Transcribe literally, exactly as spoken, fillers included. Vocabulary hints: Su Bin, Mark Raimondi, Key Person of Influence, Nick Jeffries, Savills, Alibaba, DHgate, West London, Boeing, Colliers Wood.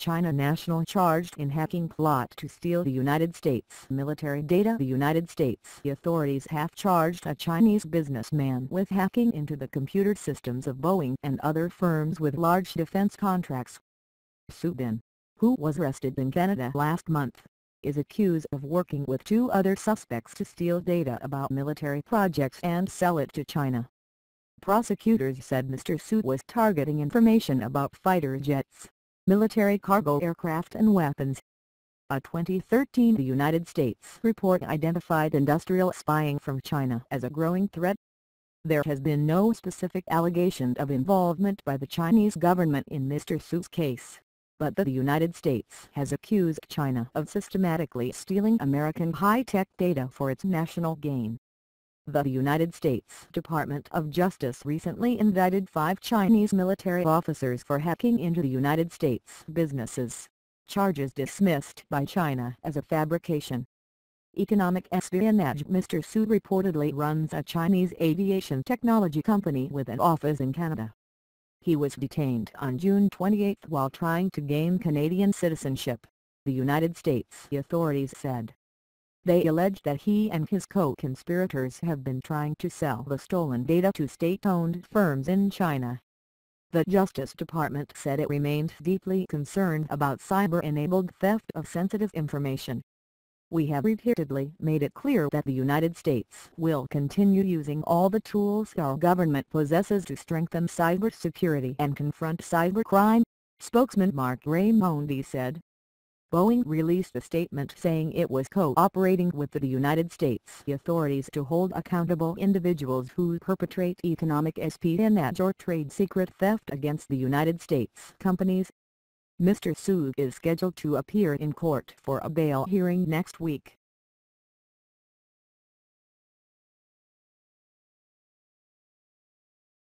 China national charged in hacking plot to steal the United States military data. The United States authorities have charged a Chinese businessman with hacking into the computer systems of Boeing and other firms with large defense contracts. Su Bin, who was arrested in Canada last month, is accused of working with two other suspects to steal data about military projects and sell it to China. Prosecutors said Mister Su was targeting information about fighter jets, military cargo aircraft and weapons. A twenty thirteen United States report identified industrial spying from China as a growing threat. There has been no specific allegation of involvement by the Chinese government in Mister Su's case, but the United States has accused China of systematically stealing American high-tech data for its national gain. The United States Department of Justice recently indicted five Chinese military officers for hacking into the United States businesses, charges dismissed by China as a fabrication. Economic espionage. Mister Su reportedly runs a Chinese aviation technology company with an office in Canada. He was detained on June twenty-eighth while trying to gain Canadian citizenship, the United States authorities said. They allege that he and his co-conspirators have been trying to sell the stolen data to state-owned firms in China. The Justice Department said it remained deeply concerned about cyber-enabled theft of sensitive information. "We have repeatedly made it clear that the United States will continue using all the tools our government possesses to strengthen cybersecurity and confront cybercrime," spokesman Mark Raimondi said. Boeing released a statement saying it was cooperating with the United States authorities to hold accountable individuals who perpetrate economic espionage or trade secret theft against the United States companies. Mister Su is scheduled to appear in court for a bail hearing next week.